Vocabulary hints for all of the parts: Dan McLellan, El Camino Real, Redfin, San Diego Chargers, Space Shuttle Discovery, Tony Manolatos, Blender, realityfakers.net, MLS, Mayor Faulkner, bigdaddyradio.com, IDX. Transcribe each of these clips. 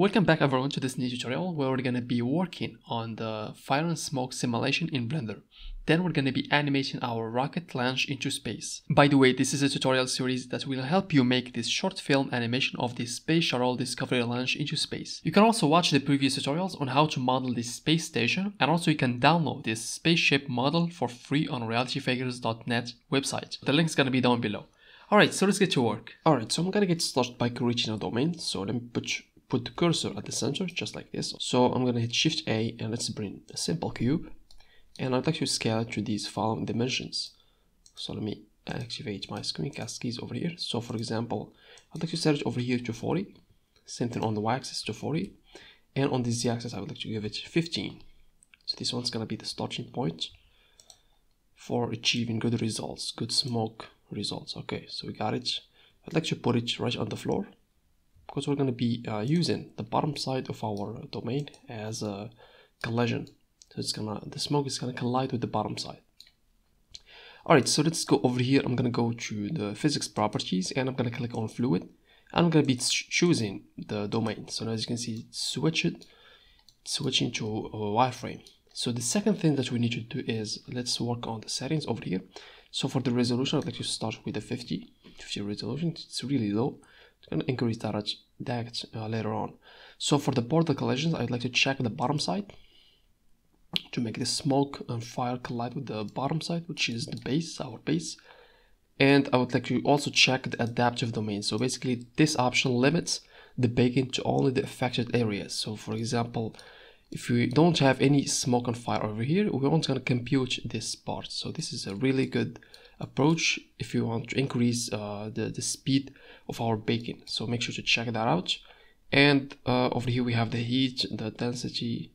Welcome back everyone to this new tutorial where we're going to be working on the fire and smoke simulation in Blender. Then we're going to be animating our rocket launch into space. By the way, this is a tutorial series that will help you make this short film animation of the Space Shuttle Discovery launch into space. You can also watch the previous tutorials on how to model this space station, and also you can download this spaceship model for free on realityfakers.net website. The link's going to be down below. Alright, so let's get to work. Alright, so I'm going to get started by creating a domain. So let me put the cursor at the center, just like this. So I'm gonna hit Shift A and let's bring a simple cube, and I'd like to scale it to these following dimensions. So let me activate my screencast keys over here. So for example, I'd like to set it over here to 40, same thing on the y-axis to 40, and on the z-axis I would like to give it 15. So this one's gonna be the starting point for achieving good results, good smoke results. Okay, so we got it. I'd like to put it right on the floor, because we're going to be using the bottom side of our domain as a collision. So the smoke is going to collide with the bottom side. Alright, so let's go over here. I'm going to go to the physics properties and I'm going to click on fluid. I'm going to be choosing the domain. So now as you can see, switching to a wireframe. So the second thing that we need to do is let's work on the settings over here. So for the resolution, I'd like to start with the 50 resolution. It's really low. I'm going to increase that later on. So for the border collisions, I'd like to check the bottom side to make the smoke and fire collide with the bottom side, which is the base, our base. And I would like to also check the adaptive domain. So basically this option limits the baking to only the affected areas. So for example, if we don't have any smoke and fire over here, we're not going to compute this part. So this is a really good approach if you want to increase the speed of our baking. So make sure to check that out. And over here we have the heat, the density.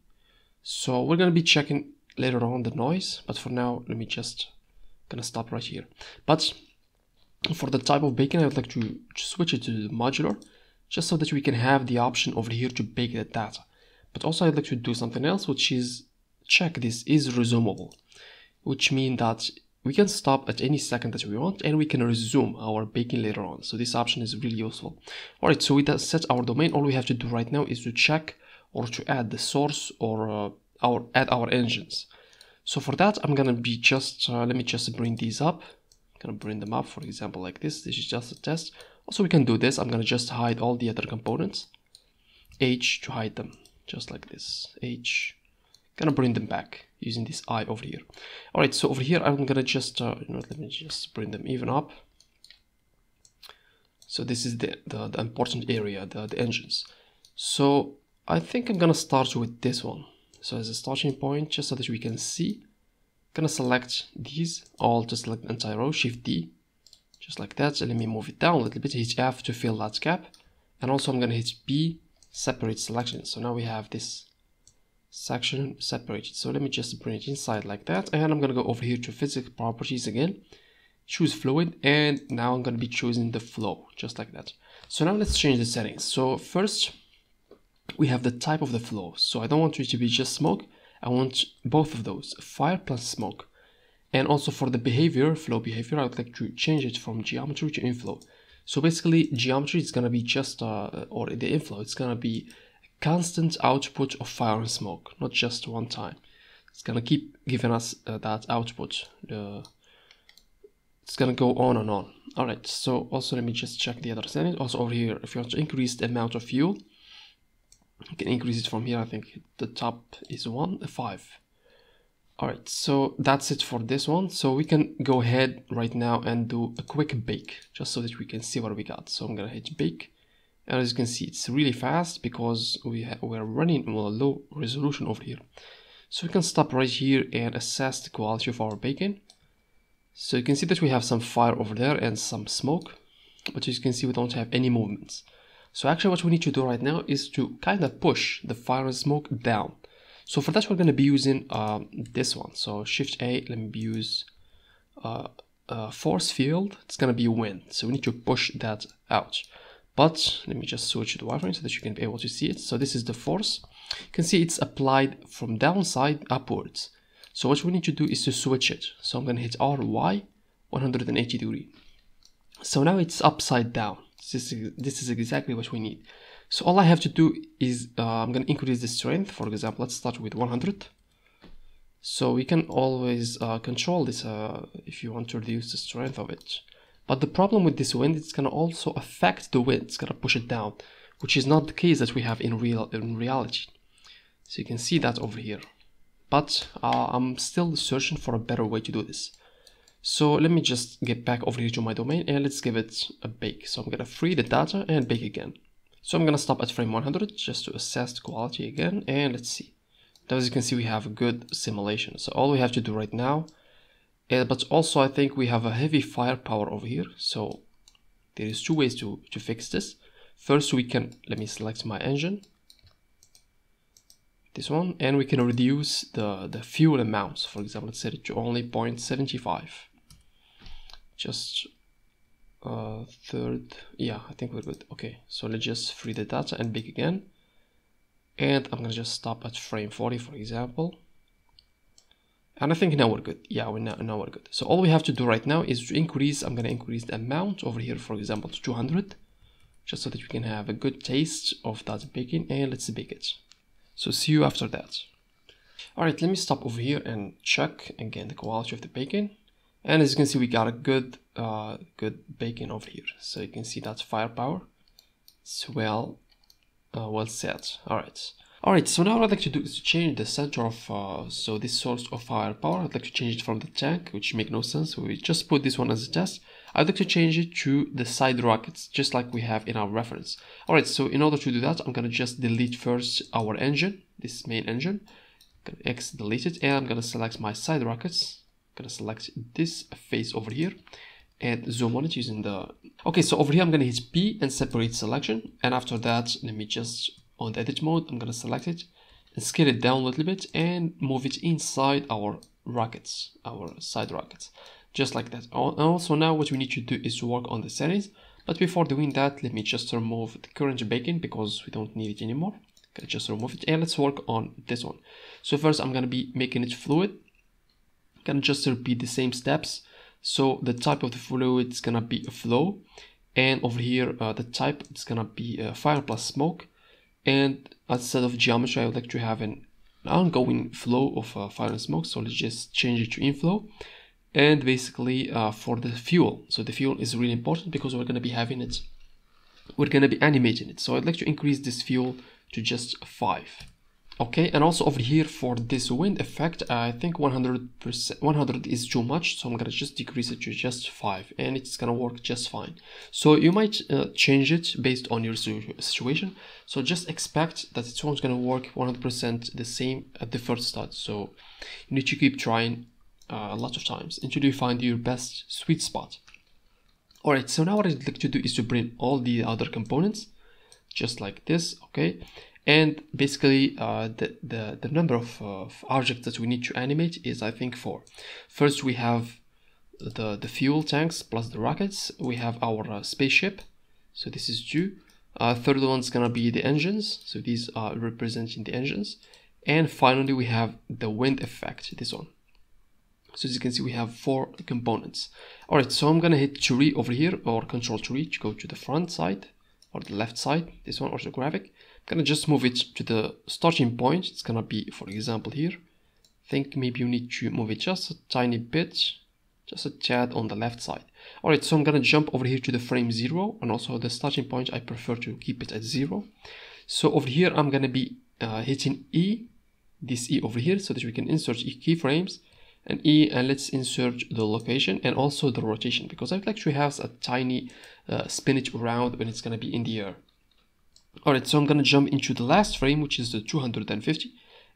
So we're going to be checking later on the noise, but for now let me just gonna stop right here. But for the type of baking, I would like to switch it to modular, just so that we can have the option over here to bake the data. But also I'd like to do something else, which is check this is resumable, which means that we can stop at any second that we want and we can resume our baking later on. So this option is really useful. Alright, so we set our domain. All we have to do right now is to check or to add the source or add our engines. So for that, I'm gonna be let me just bring these up. I'm gonna bring them up, for example, like this. This is just a test. Also we can do this. I'm gonna just hide all the other components. H to hide them, just like this. H. Gonna bring them back using this eye over here. All right, so over here I'm gonna just let me just bring them even up. So this is the important area, the engines. So I think I'm gonna start with this one. So as a starting point, just so that we can see, gonna select these. I'll just select the entire row, Shift D, just like that. So let me move it down a little bit. Hit F to fill that gap, and also I'm gonna hit B, separate selection. So now we have this section separated. So let me just bring it inside like that, and I'm gonna go over here to physics properties again, choose fluid, and now I'm gonna be choosing the flow, just like that. So now let's change the settings. So first we have the type of the flow. So I don't want it to be just smoke. I want both of those, fire plus smoke. And also for the behavior, flow behavior, I would like to change it from geometry to inflow. So basically geometry is gonna be just or the inflow, it's gonna be constant output of fire and smoke, not just one time. It's gonna keep giving us that output. It's gonna go on and on. All right, so also let me just check the other settings. Also over here, if you want to increase the amount of fuel, you can increase it from here. I think the top is 1.5. All right, so that's it for this one. So we can go ahead right now and do a quick bake, just so that we can see what we got. So I'm gonna hit bake. And as you can see, it's really fast because we're running on a low resolution over here. So we can stop right here and assess the quality of our baking. So you can see that we have some fire over there and some smoke, but as you can see, we don't have any movements. So actually what we need to do right now is to kind of push the fire and smoke down. So for that, we're going to be using this one. So Shift A, let me use force field. It's going to be wind. So we need to push that out. But let me just switch to wireframe so that you can be able to see it. So this is the force. You can see it's applied from downside upwards. So what we need to do is to switch it. So I'm going to hit RY 180 degree. So now it's upside down. This is exactly what we need. So all I have to do is I'm going to increase the strength. For example, let's start with 100. So we can always control this if you want to reduce the strength of it. But the problem with this wind, it's going to also affect the wind. It's going to push it down, which is not the case that we have in reality. So you can see that over here. But I'm still searching for a better way to do this. So let me just get back over here to my domain and let's give it a bake. So I'm going to free the data and bake again. So I'm going to stop at frame 100 just to assess the quality again, and let's see. Now, as you can see, we have a good simulation. So all we have to do right now, but also I think we have a heavy firepower over here. So there is two ways to fix this. First, we can, let me select my engine, this one, and we can reduce the fuel amounts. For example, let's set it to only 0.75. Just third, yeah, I think we're good. Okay, so let's just free the data and bake again. And I'm gonna just stop at frame 40, for example. And I think now we're good. Yeah, now we're good. So all we have to do right now is to increase. I'm gonna increase the amount over here, for example, to 200, just so that we can have a good taste of that baking. And let's bake it. So see you after that. All right, let me stop over here and check again the quality of the bacon. And as you can see, we got a good bacon over here. So you can see that firepower. It's well set. All right. So now what I'd like to do is to change the center of so this source of firepower. I'd like to change it from the tank, which makes no sense. We just put this one as a test. I'd like to change it to the side rockets, just like we have in our reference. All right, so in order to do that, I'm gonna just delete first our engine, this main engine. I'm gonna X delete it, and I'm gonna select my side rockets. I'm gonna select this face over here and zoom on it using the... Okay, so over here, I'm gonna hit P and separate selection. And after that, let me just, on the edit mode, I'm gonna select it and scale it down a little bit and move it inside our rockets, our side rockets. Just like that. And also now what we need to do is to work on the settings. But before doing that, let me just remove the current bacon because we don't need it anymore. Okay, just remove it and let's work on this one. So first I'm gonna be making it fluid. I'm gonna just repeat the same steps. So the type of the fluid is gonna be a flow. And over here, the type is gonna be fire plus smoke. And instead of geometry, I would like to have an ongoing flow of fire and smoke. So let's just change it to inflow. And basically for the fuel, so the fuel is really important because we're going to be having it, we're going to be animating it. So I'd like to increase this fuel to just 5. Okay, and also over here for this wind effect, I think 100 is too much, so I'm going to just decrease it to just 5, and it's going to work just fine. So you might change it based on your situation, so just expect that it's not going to work 100% the same at the first start, so you need to keep trying a lot of times until you find your best sweet spot. Alright, so now what I'd like to do is to bring all the other components just like this, okay? And basically the number of objects that we need to animate is I think 4. First we have the fuel tanks plus the rockets, we have our spaceship, so this is 2. Third one's gonna be the engines, so these are representing the engines. And finally we have the wind effect, this one. So as you can see, we have 4 components. All right, so I'm gonna hit 3 over here, or Control 3 to go to the front side, or the left side, this one, or the graphic. I'm gonna just move it to the starting point. It's gonna be, for example, here. I think maybe you need to move it just a tiny bit, just a tad on the left side. All right, so I'm gonna jump over here to the frame 0, and also the starting point, I prefer to keep it at 0. So over here, I'm gonna be hitting E, this E over here, so that we can insert keyframes. And E, and let's insert the location and also the rotation, because I'd like to have a tiny spin it around when it's going to be in the air. All right, so I'm going to jump into the last frame, which is the 250,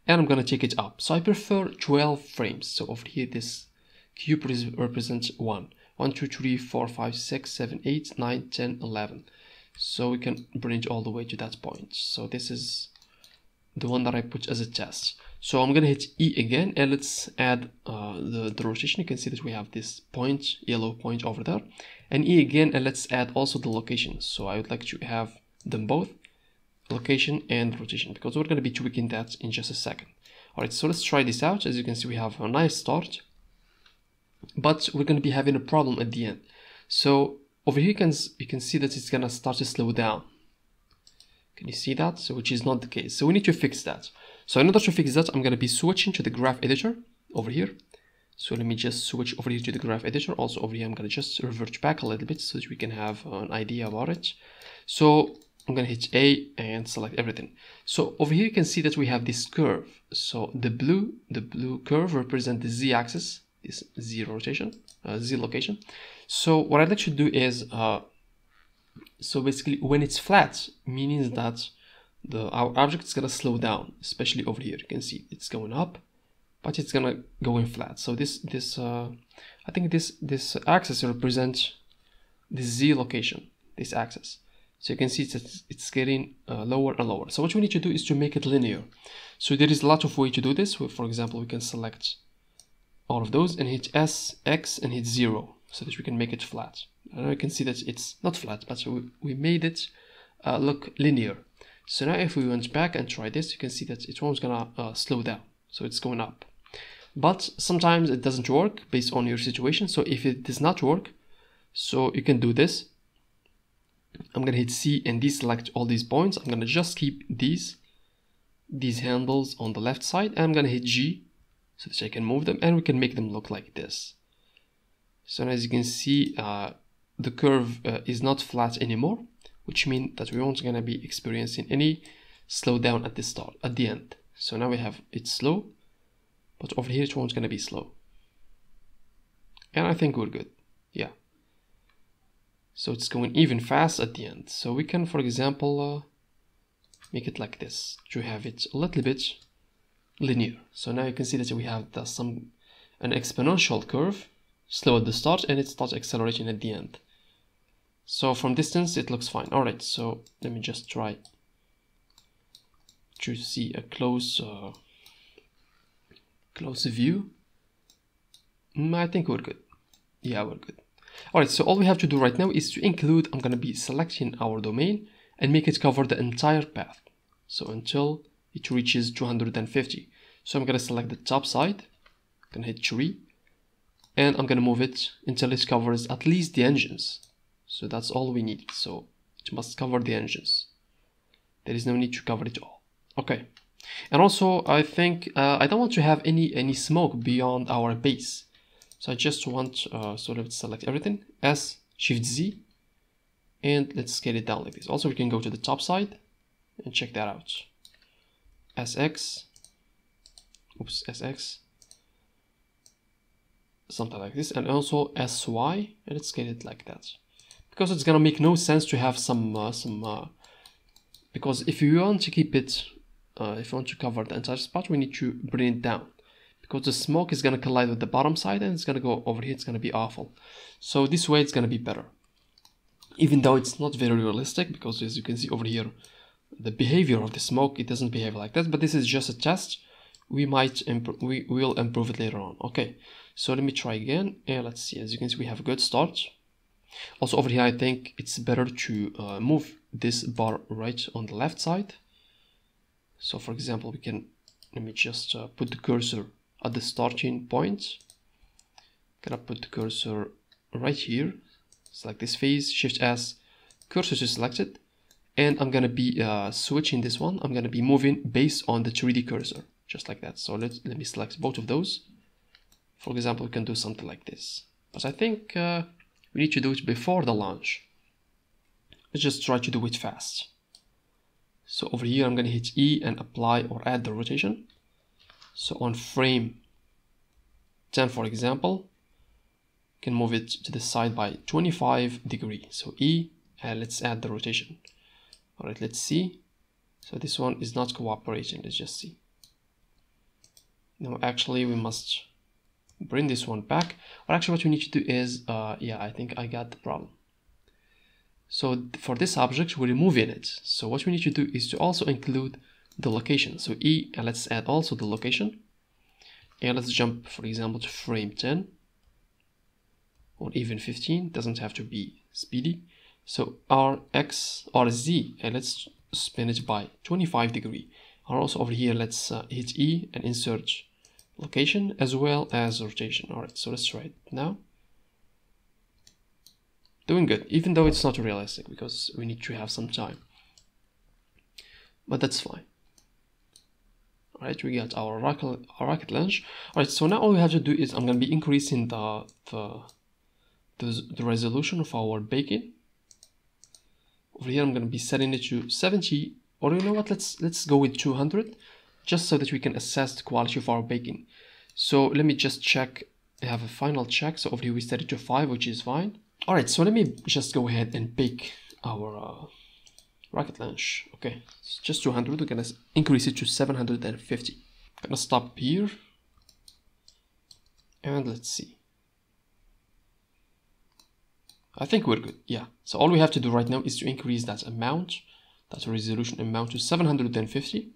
and I'm going to take it up. So I prefer 12 frames. So over here, this cube represents 1, 2, 3, 4, 5, 6, 7, 8, 9, 10, 11. So we can bring it all the way to that point. So this is the one that I put as a test. So I'm gonna hit E again, and let's add the rotation. You can see that we have this point, yellow point over there, and E again, and let's add also the location. So I would like to have them both, location and rotation, because we're gonna be tweaking that in just a second. All right, so let's try this out. As you can see, we have a nice start, but we're gonna be having a problem at the end. So over here, you can see that it's gonna start to slow down. Can you see that? So which is not the case. So we need to fix that. So in order to fix that, I'm going to be switching to the graph editor over here. So let me just switch over here to the graph editor. Also over here, I'm going to just revert back a little bit so that we can have an idea about it. So I'm going to hit A and select everything. So over here, you can see that we have this curve. So the blue curve represents the Z axis, this Z rotation, Z location. So what I'd like to do is, so basically when it's flat, meaning that our object is going to slow down, especially over here. You can see it's going up, but it's gonna go in flat. So I think this axis represents the Z location, this axis. So you can see it's getting lower and lower. So what we need to do is to make it linear. So there is a lot of way to do this. For example, we can select all of those and hit S, X, and hit 0 so that we can make it flat. And you can see that it's not flat, but we made it look linear. So now if we went back and try this, you can see that it was gonna slow down. So it's going up. But sometimes it doesn't work based on your situation. So if it does not work, so you can do this. I'm going to hit C and deselect all these points. I'm going to just keep these handles on the left side. And I'm going to hit G so that I can move them and we can make them look like this. So as you can see, the curve is not flat anymore, which means that we aren't going to be experiencing any slowdown at the start, at the end. So now we have it's slow, but over here it won't gonna be slow. And I think we're good, yeah. So it's going even fast at the end. So we can, for example, make it like this to have it a little bit linear. So now you can see that we have an exponential curve, slow at the start and it starts accelerating at the end. So from distance, it looks fine. All right, so let me just try to see a close view. I think we're good. Yeah, we're good. All right, so all we have to do right now is to include, I'm going to be selecting our domain and make it cover the entire path. So until it reaches 250. So I'm going to select the top side, I'm going to hit 3, and I'm going to move it until it covers at least the engines. So that's all we need. So it must cover the engines. There is no need to cover it all. Okay, and also I think I don't want to have any smoke beyond our base, so I just want sort of select everything, S, Shift Z, and let's scale it down like this. Also, we can go to the top side and check that out. SX, oops, SX, something like this, and also SY, and let's scale it like that, because it's gonna make no sense to have because if you want to keep it. If you want to cover the entire spot, we need to bring it down because the smoke is going to collide with the bottom side and it's going to go over here. It's going to be awful. So this way it's going to be better, even though it's not very realistic because as you can see over here, the behavior of the smoke, it doesn't behave like that, but this is just a test. We will improve it later on. Okay, so let me try again and let's see. As you can see, we have a good start. Also over here, I think it's better to move this bar right on the left side. So for example, let me just put the cursor at the starting point. I'm gonna put the cursor right here, select this face, Shift S, cursor to select it, and I'm gonna be switching this one. I'm gonna be moving based on the 3D cursor, just like that. So let me select both of those. For example, we can do something like this, but I think we need to do it before the launch. Let's just try to do it fast. So over here, I'm going to hit E and apply or add the rotation. So on frame 10, for example, you can move it to the side by 25 degrees. So E, and let's add the rotation. All right, let's see. So this one is not cooperating. Let's just see. No, actually, we must bring this one back. Or actually, what we need to do is, yeah, I think I got the problem. So for this object, we're removing it. So what we need to do is to also include the location. So E, and let's add also the location. And let's jump, for example, to frame 10 or even 15. Doesn't have to be speedy. So R, X, R, Z, and let's spin it by 25 degrees. And also over here, let's hit E and insert location as well as rotation. All right, so let's try it now. Doing good, even though it's not realistic because we need to have some time. but that's fine. All right, we got our rocket launch. All right, so now all we have to do is I'm going to be increasing the resolution of our beacon. Over here, I'm going to be setting it to 70, or you know what, let's go with 200, just so that we can assess the quality of our beacon. So let me just check, I have a final check. So over here, we set it to 5, which is fine. All right, so let me just go ahead and pick our rocket launch. Okay, it's just 200, we're going to increase it to 750. I'm going to stop here, and let's see. I think we're good, yeah. So all we have to do right now is to increase that amount, that resolution amount to 750.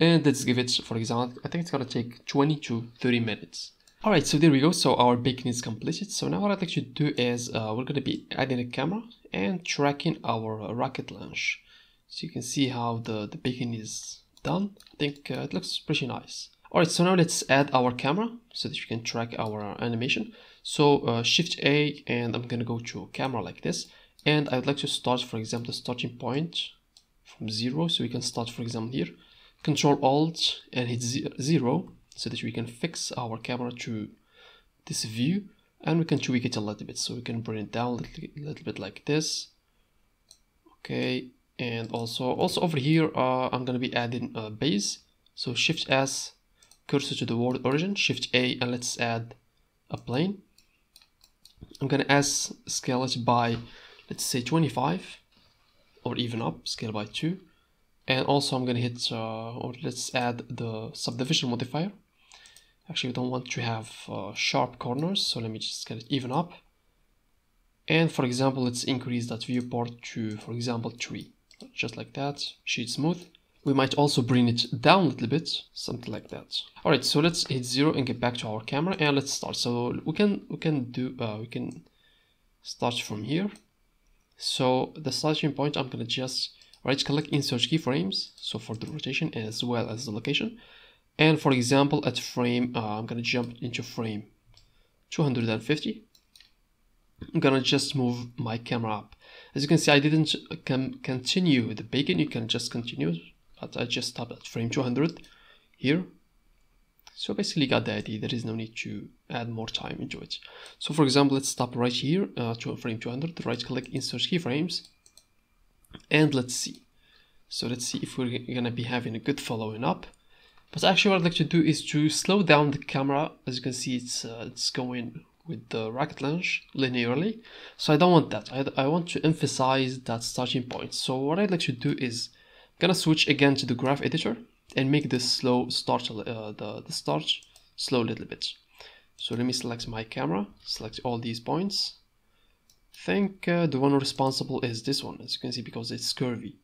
And let's give it, for example, I think it's gonna take 20 to 30 minutes. All right, so there we go. So our beacon is completed. So now what I'd like to do is we're gonna be adding a camera and tracking our rocket launch. So you can see how the beacon is done. I think it looks pretty nice. All right, so now let's add our camera so that we can track our animation. So Shift A, and I'm gonna go to camera like this, and I'd like to start, for example, the starting point from 0. So we can start, for example, here. Control Alt and hit 0 so that we can fix our camera to this view, and we can tweak it a little bit. So we can bring it down a little bit like this. Okay, and also over here I'm gonna be adding a base. So Shift S, cursor to the world origin, Shift A, and let's add a plane. I'm gonna scale it by, let's say, 25, or even up, scale by 2. And also I'm gonna hit or let's add the subdivision modifier. Actually, we don't want to have sharp corners, so let me just get it even up. And for example, let's increase that viewport to, for example, 3, just like that. Sheet smooth. We might also bring it down a little bit, something like that. All right, so let's hit 0 and get back to our camera, and let's start. So we can start from here. So the starting point, I'm gonna just right-click, insert keyframes. So for the rotation as well as the location, and for example at frame, I'm gonna jump into frame 250. I'm gonna just move my camera up. As you can see, I didn't continue the beacon. You can just continue. But I just stopped at frame 200 here. So basically got the idea, there is no need to add more time into it. So for example, let's stop right here to frame 200, right click, insert keyframes, and let's see. So let's see if we're gonna be having a good following up. But actually what I'd like to do is to slow down the camera. As you can see, it's going with the rocket launch linearly. So I don't want that. I want to emphasize that starting point. So what I'd like to do is gonna switch again to the graph editor and make this slow start, the start slow a little bit. So let me select my camera, select all these points. I think the one responsible is this one, as you can see, because it's curvy.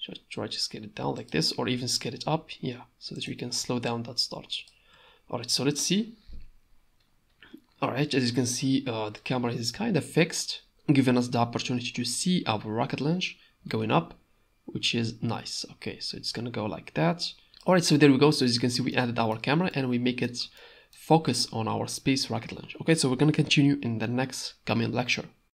Just try to scale it down like this, or even scale it up, yeah, so that we can slow down that start. All right, so let's see. All right, as you can see, the camera is kind of fixed, giving us the opportunity to see our rocket launch going up, which is nice. Okay, so it's gonna go like that. All right, so there we go. So as you can see, we added our camera and we make it focus on our space rocket launch. Okay, so we're gonna continue in the next coming lecture.